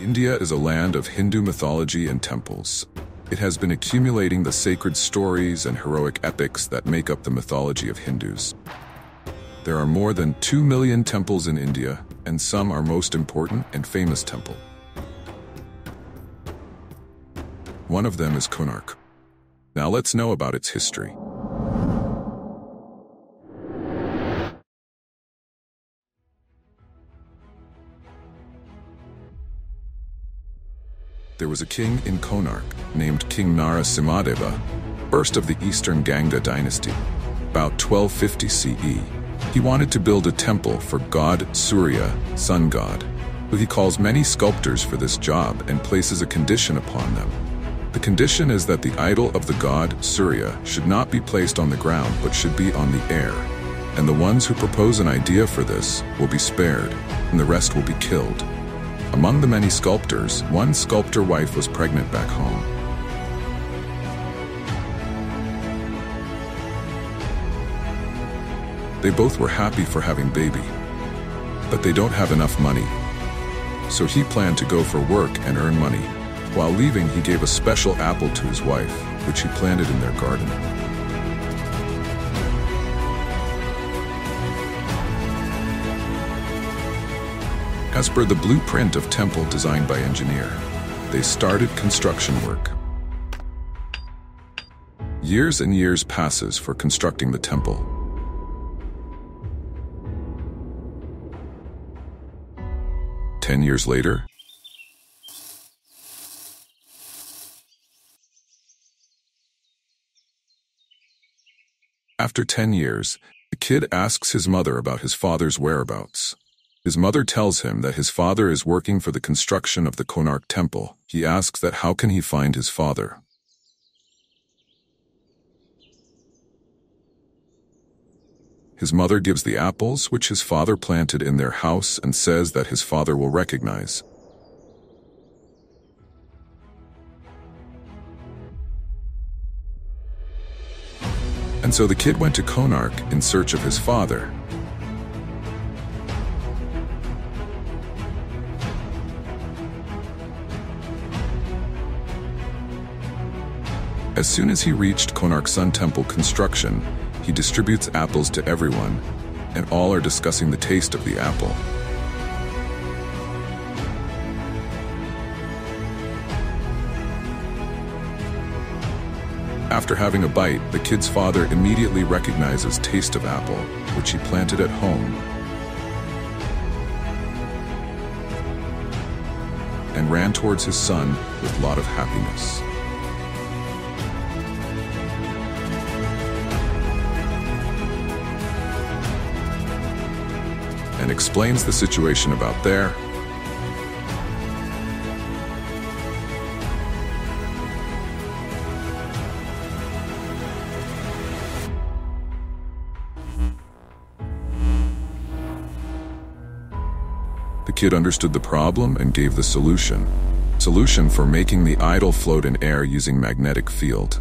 India is a land of Hindu mythology and temples. It has been accumulating the sacred stories and heroic epics that make up the mythology of Hindus. There are more than 2 million temples in India, and some are most important and famous temple. One of them is Konark. Now let's know about its history. There was a king in Konark named King Narasimhadeva I of the Eastern Ganga Dynasty, about 1250 CE. He wanted to build a temple for god Surya, sun god, who he calls many sculptors for this job and places a condition upon them. The condition is that the idol of the god Surya should not be placed on the ground but should be on the air, and the ones who propose an idea for this will be spared, and the rest will be killed. Among the many sculptors, one sculptor wife was pregnant back home. They both were happy for having baby, but they don't have enough money. So he planned to go for work and earn money. While leaving, he gave a special apple to his wife, which he planted in their garden. As per the blueprint of temple designed by engineer, they started construction work. Years and years passes for constructing the temple. Ten years later, after 10 years, the kid asks his mother about his father's whereabouts. His mother tells him that his father is working for the construction of the Konark temple. He asks that how can he find his father. His mother gives the apples which his father planted in their house and says that his father will recognize. And so the kid went to Konark in search of his father. As soon as he reached Konark Sun Temple construction, he distributes apples to everyone, and all are discussing the taste of the apple. After having a bite, the kid's father immediately recognizes taste of apple, which he planted at home, and ran towards his son with a lot of happiness. And explains the situation about there. The kid understood the problem and gave the solution. Solution for making the idol float in air using magnetic field.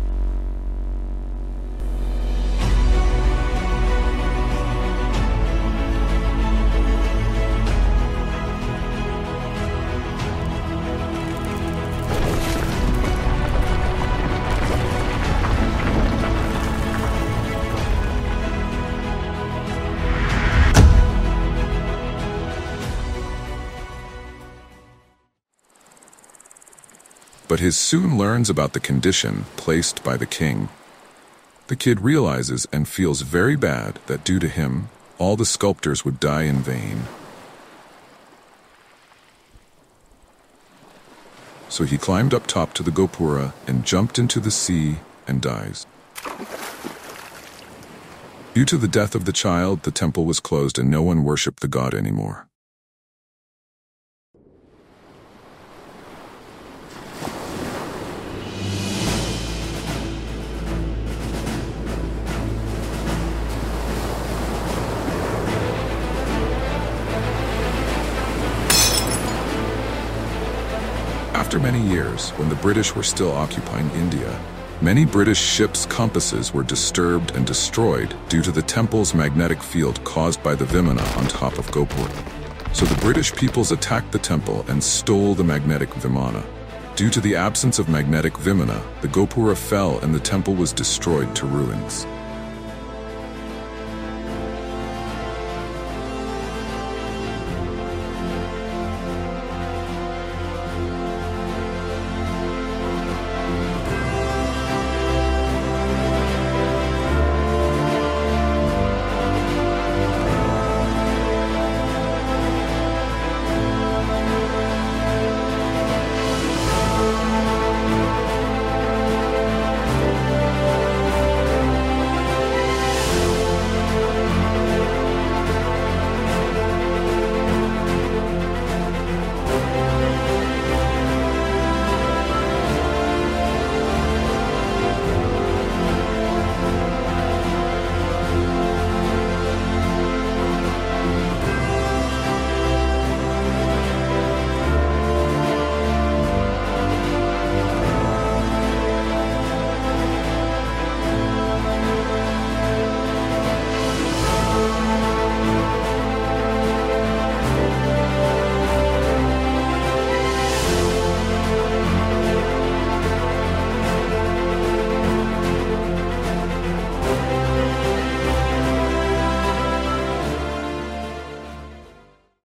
But he soon learns about the condition placed by the king. The kid realizes and feels very bad that due to him, all the sculptors would die in vain. So he climbed up top to the Gopura and jumped into the sea and dies. Due to the death of the child, the temple was closed and no one worshipped the god anymore. After many years, when the British were still occupying India, many British ships' compasses were disturbed and destroyed due to the temple's magnetic field caused by the Vimana on top of Gopura. So the British peoples attacked the temple and stole the magnetic Vimana. Due to the absence of magnetic Vimana, the Gopura fell and the temple was destroyed to ruins.